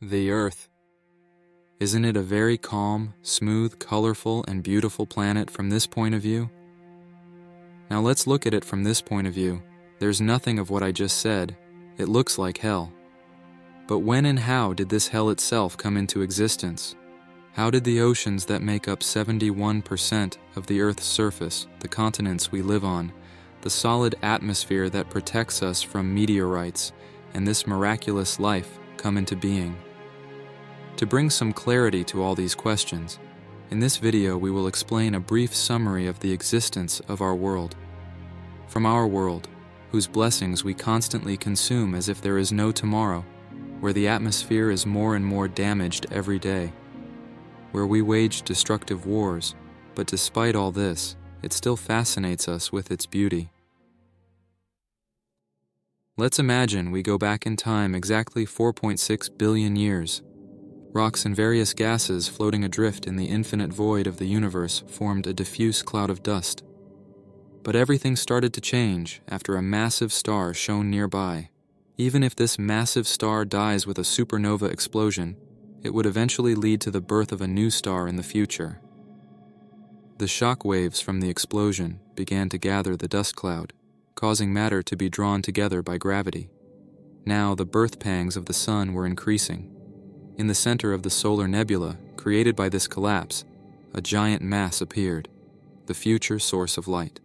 the Earth. Isn't it a very calm, smooth, colorful, and beautiful planet from this point of view? Now let's look at it from this point of view. There's nothing of what I just said. It looks like hell. But when and how did this hell itself come into existence? How did the oceans that make up 71% of the Earth's surface, the continents we live on, the solid atmosphere that protects us from meteorites, and this miraculous life come into being? To bring some clarity to all these questions, in this video we will explain a brief summary of the existence of our world. From our world, whose blessings we constantly consume as if there is no tomorrow, where the atmosphere is more and more damaged every day, where we wage destructive wars, but despite all this, it still fascinates us with its beauty. Let's imagine we go back in time exactly 4.6 billion years. Rocks and various gases floating adrift in the infinite void of the universe formed a diffuse cloud of dust. But everything started to change after a massive star shone nearby. Even if this massive star dies with a supernova explosion, it would eventually lead to the birth of a new star in the future. The shock waves from the explosion began to gather the dust cloud, causing matter to be drawn together by gravity. Now the birth pangs of the sun were increasing. In the center of the solar nebula, created by this collapse, a giant mass appeared, the future source of light.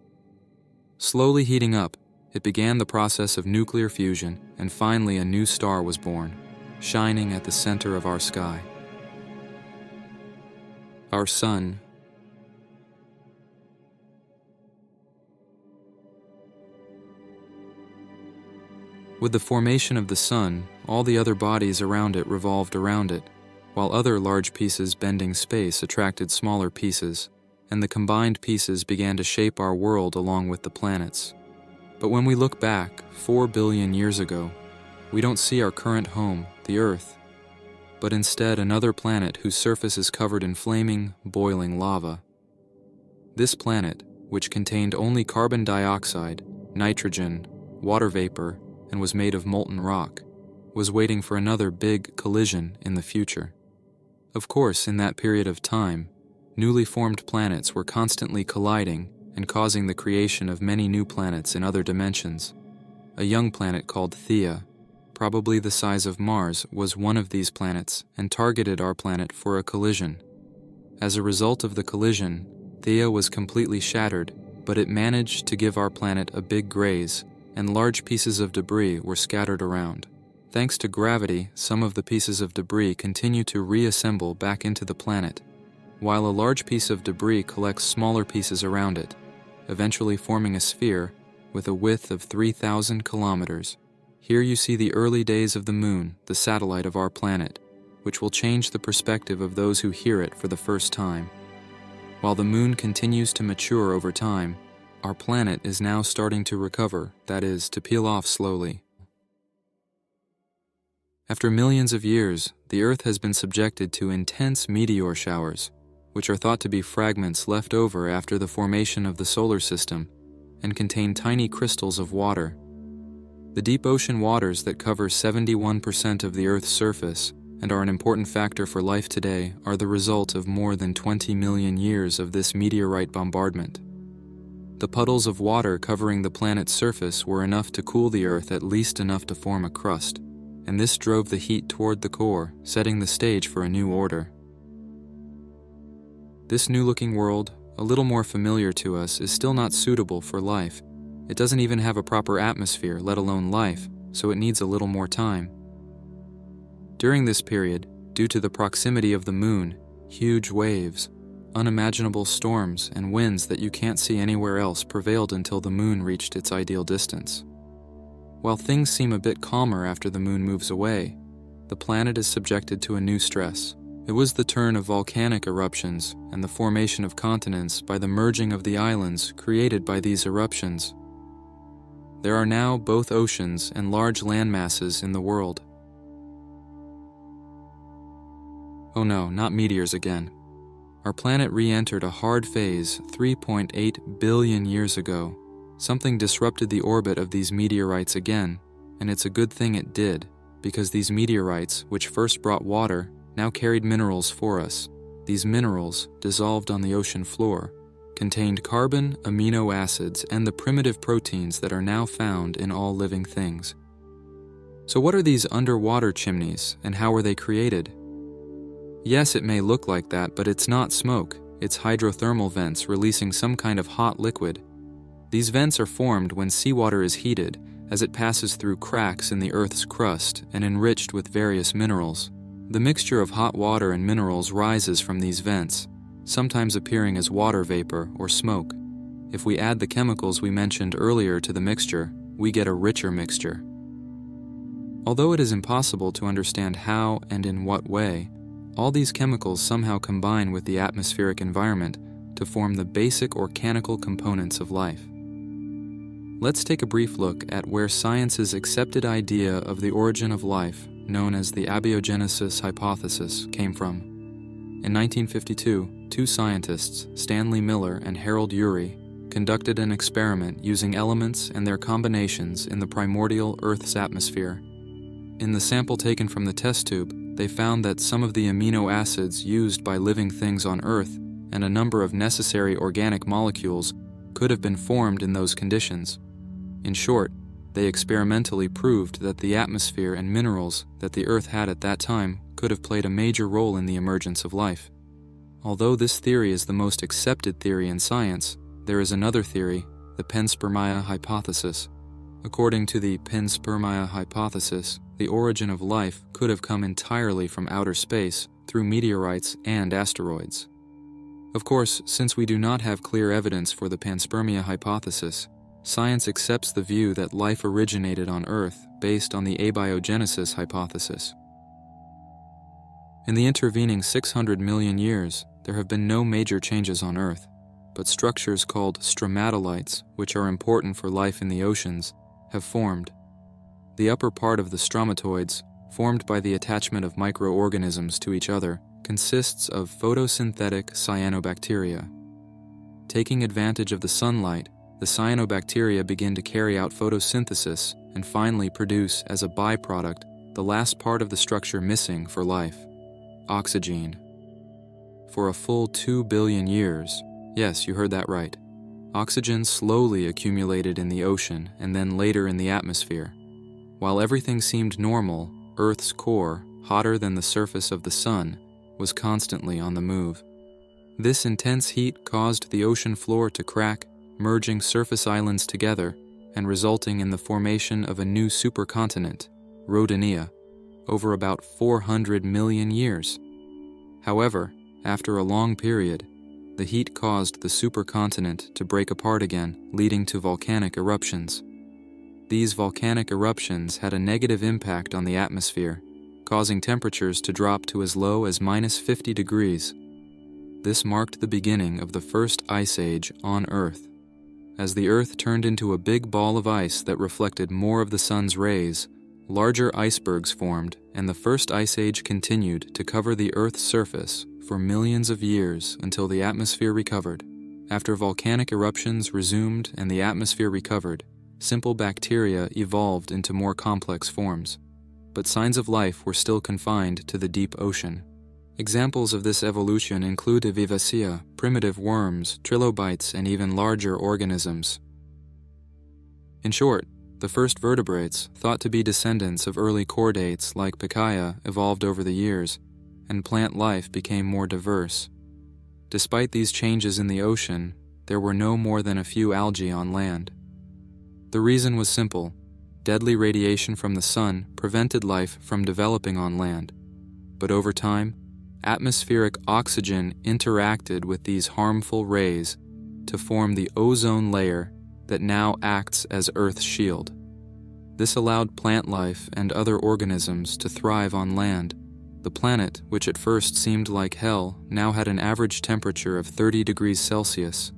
Slowly heating up, it began the process of nuclear fusion, and finally a new star was born, shining at the center of our sky. Our sun. With the formation of the sun, all the other bodies around it revolved around it, while other large pieces bending space attracted smaller pieces, and the combined pieces began to shape our world along with the planets. But when we look back 4 billion years ago, we don't see our current home, the Earth, but instead another planet whose surface is covered in flaming, boiling lava. This planet, which contained only carbon dioxide, nitrogen, water vapor, and was made of molten rock, was waiting for another big collision in the future. Of course, in that period of time, newly formed planets were constantly colliding and causing the creation of many new planets in other dimensions. A young planet called Theia, probably the size of Mars, was one of these planets and targeted our planet for a collision. As a result of the collision, Theia was completely shattered, but it managed to give our planet a big graze, and large pieces of debris were scattered around. Thanks to gravity, some of the pieces of debris continue to reassemble back into the planet, while a large piece of debris collects smaller pieces around it, eventually forming a sphere with a width of 3,000 kilometers. Here you see the early days of the moon, the satellite of our planet, which will change the perspective of those who hear it for the first time. While the moon continues to mature over time, our planet is now starting to recover, that is, to peel off slowly. After millions of years, the Earth has been subjected to intense meteor showers, which are thought to be fragments left over after the formation of the solar system and contain tiny crystals of water. The deep ocean waters that cover 71% of the Earth's surface and are an important factor for life today are the result of more than 20 million years of this meteorite bombardment. The puddles of water covering the planet's surface were enough to cool the Earth at least enough to form a crust, and this drove the heat toward the core, setting the stage for a new order. This new-looking world, a little more familiar to us, is still not suitable for life. It doesn't even have a proper atmosphere, let alone life, so it needs a little more time. During this period, due to the proximity of the moon, huge waves, unimaginable storms and winds that you can't see anywhere else prevailed until the moon reached its ideal distance. While things seem a bit calmer after the moon moves away, the planet is subjected to a new stress. It was the turn of volcanic eruptions and the formation of continents by the merging of the islands created by these eruptions. There are now both oceans and large landmasses in the world. Oh no, not meteors again. Our planet re-entered a hard phase 3.8 billion years ago. Something disrupted the orbit of these meteorites again, and it's a good thing it did, because these meteorites, which first brought water, now carried minerals for us. These minerals, dissolved on the ocean floor, contained carbon, amino acids, and the primitive proteins that are now found in all living things. So what are these underwater chimneys, and how are they created? Yes, it may look like that, but it's not smoke. It's hydrothermal vents releasing some kind of hot liquid. These vents are formed when seawater is heated, as it passes through cracks in the Earth's crust and enriched with various minerals. The mixture of hot water and minerals rises from these vents, sometimes appearing as water vapor or smoke. If we add the chemicals we mentioned earlier to the mixture, we get a richer mixture. Although it is impossible to understand how and in what way, all these chemicals somehow combine with the atmospheric environment to form the basic organic components of life. Let's take a brief look at where science's accepted idea of the origin of life, known as the abiogenesis hypothesis, came from. In 1952, two scientists, Stanley Miller and Harold Urey, conducted an experiment using elements and their combinations in the primordial Earth's atmosphere. In the sample taken from the test tube, they found that some of the amino acids used by living things on Earth and a number of necessary organic molecules could have been formed in those conditions. In short, they experimentally proved that the atmosphere and minerals that the Earth had at that time could have played a major role in the emergence of life. Although this theory is the most accepted theory in science, there is another theory, the panspermia hypothesis. According to the panspermia hypothesis, the origin of life could have come entirely from outer space through meteorites and asteroids. Of course, since we do not have clear evidence for the panspermia hypothesis, science accepts the view that life originated on Earth based on the abiogenesis hypothesis. In the intervening 600 million years, there have been no major changes on Earth, but structures called stromatolites, which are important for life in the oceans, have formed. The upper part of the stromatolites, formed by the attachment of microorganisms to each other, consists of photosynthetic cyanobacteria. Taking advantage of the sunlight, the cyanobacteria begin to carry out photosynthesis and finally produce, as a byproduct, the last part of the structure missing for life: oxygen. For a full 2 billion years, yes, you heard that right, oxygen slowly accumulated in the ocean and then later in the atmosphere. While everything seemed normal, Earth's core, hotter than the surface of the sun, was constantly on the move. This intense heat caused the ocean floor to crack, merging surface islands together and resulting in the formation of a new supercontinent, Rodinia, over about 400 million years. However, after a long period, the heat caused the supercontinent to break apart again, leading to volcanic eruptions. These volcanic eruptions had a negative impact on the atmosphere, causing temperatures to drop to as low as -50°. This marked the beginning of the first ice age on Earth. As the Earth turned into a big ball of ice that reflected more of the sun's rays, larger icebergs formed, and the first ice age continued to cover the Earth's surface for millions of years until the atmosphere recovered. After volcanic eruptions resumed and the atmosphere recovered, simple bacteria evolved into more complex forms, but signs of life were still confined to the deep ocean. Examples of this evolution include vivacea, primitive worms, trilobites, and even larger organisms. In short, the first vertebrates, thought to be descendants of early chordates like picaea, evolved over the years, and plant life became more diverse. Despite these changes in the ocean, there were no more than a few algae on land. The reason was simple. Deadly radiation from the sun prevented life from developing on land. But over time, atmospheric oxygen interacted with these harmful rays to form the ozone layer that now acts as Earth's shield. This allowed plant life and other organisms to thrive on land. The planet, which at first seemed like hell, now had an average temperature of 30°C.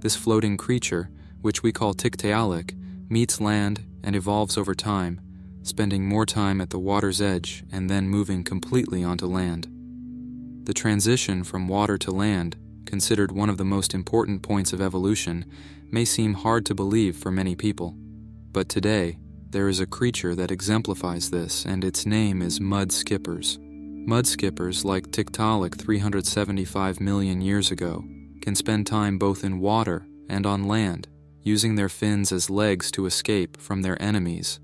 This floating creature, which we call Tiktaalik, meets land and evolves over time, spending more time at the water's edge and then moving completely onto land. The transition from water to land, considered one of the most important points of evolution, may seem hard to believe for many people. But today, there is a creature that exemplifies this, and its name is mudskippers. Mudskippers, like Tiktaalik 375 million years ago, can spend time both in water and on land, using their fins as legs to escape from their enemies.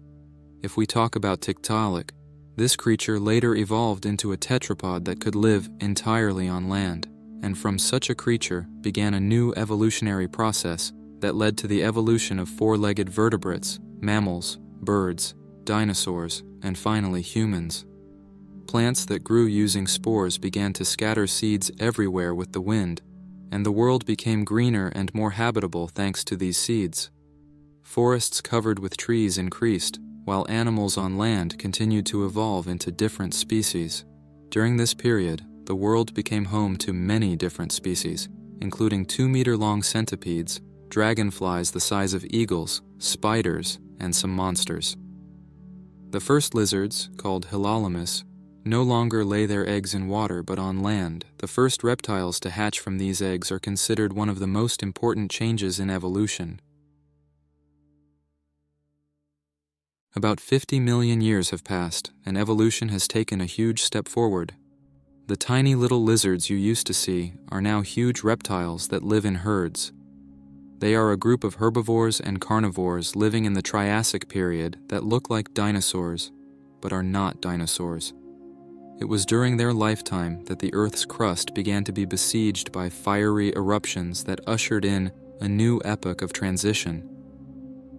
If we talk about Tiktaalik, this creature later evolved into a tetrapod that could live entirely on land, and from such a creature began a new evolutionary process that led to the evolution of four-legged vertebrates, mammals, birds, dinosaurs, and finally humans. Plants that grew using spores began to scatter seeds everywhere with the wind, and the world became greener and more habitable thanks to these seeds. Forests covered with trees increased, while animals on land continued to evolve into different species. During this period, the world became home to many different species, including 2-meter-long centipedes, dragonflies the size of eagles, spiders, and some monsters. The first lizards, called Hylonomus, no longer lay their eggs in water but on land. The first reptiles to hatch from these eggs are considered one of the most important changes in evolution. About 50 million years have passed, and evolution has taken a huge step forward. The tiny little lizards you used to see are now huge reptiles that live in herds. They are a group of herbivores and carnivores living in the Triassic period that look like dinosaurs, but are not dinosaurs. It was during their lifetime that the Earth's crust began to be besieged by fiery eruptions that ushered in a new epoch of transition.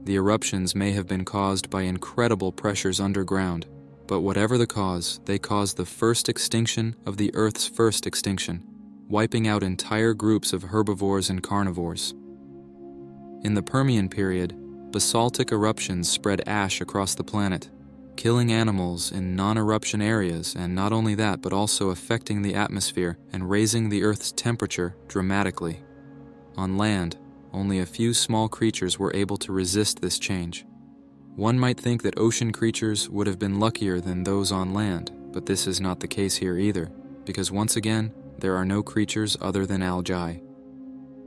The eruptions may have been caused by incredible pressures underground, but whatever the cause, they caused the first extinction of the Earth's first extinction, wiping out entire groups of herbivores and carnivores. In the Permian period, basaltic eruptions spread ash across the planet, killing animals in non-eruption areas, and not only that, but also affecting the atmosphere and raising the Earth's temperature dramatically. On land, only a few small creatures were able to resist this change. One might think that ocean creatures would have been luckier than those on land, but this is not the case here either, because once again, there are no creatures other than algae.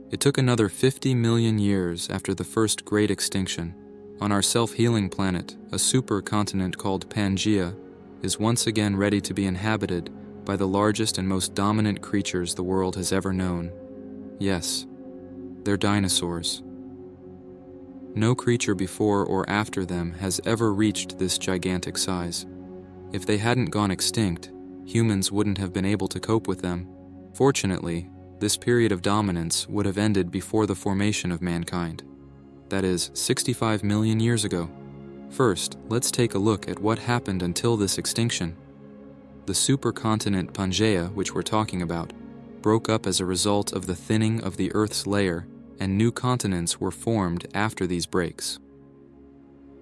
It took another 50 million years after the first great extinction. On our self-healing planet, a supercontinent called Pangaea is once again ready to be inhabited by the largest and most dominant creatures the world has ever known. Yes, they're dinosaurs. No creature before or after them has ever reached this gigantic size. If they hadn't gone extinct, humans wouldn't have been able to cope with them. Fortunately, this period of dominance would have ended before the formation of mankind. That is 65 million years ago. First, let's take a look at what happened until this extinction. The supercontinent Pangaea, which we're talking about, broke up as a result of the thinning of the Earth's layer, and new continents were formed after these breaks.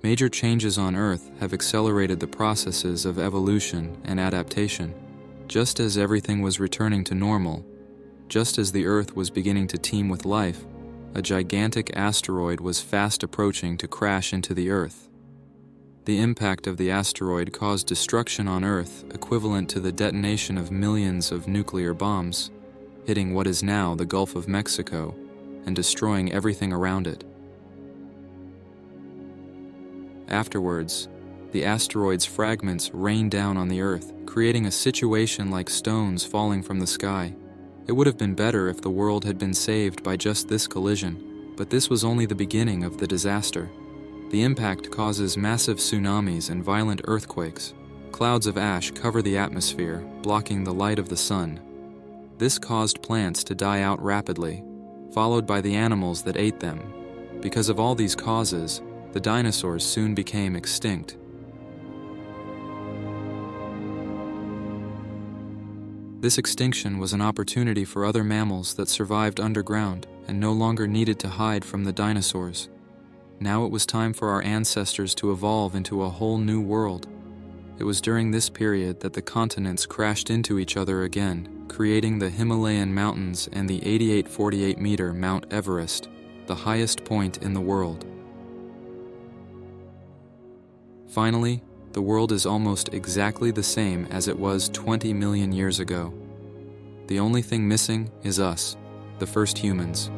Major changes on Earth have accelerated the processes of evolution and adaptation. Just as everything was returning to normal, just as the Earth was beginning to teem with life, a gigantic asteroid was fast approaching to crash into the Earth. The impact of the asteroid caused destruction on Earth equivalent to the detonation of millions of nuclear bombs, hitting what is now the Gulf of Mexico and destroying everything around it. Afterwards, the asteroid's fragments rained down on the Earth, creating a situation like stones falling from the sky. It would have been better if the world had been saved by just this collision, but this was only the beginning of the disaster. The impact causes massive tsunamis and violent earthquakes. Clouds of ash cover the atmosphere, blocking the light of the sun. This caused plants to die out rapidly, followed by the animals that ate them. Because of all these causes, the dinosaurs soon became extinct. This extinction was an opportunity for other mammals that survived underground and no longer needed to hide from the dinosaurs. Now it was time for our ancestors to evolve into a whole new world. It was during this period that the continents crashed into each other again, creating the Himalayan mountains and the 8848-meter Mount Everest, the highest point in the world. Finally, the world is almost exactly the same as it was 20 million years ago. The only thing missing is us, the first humans.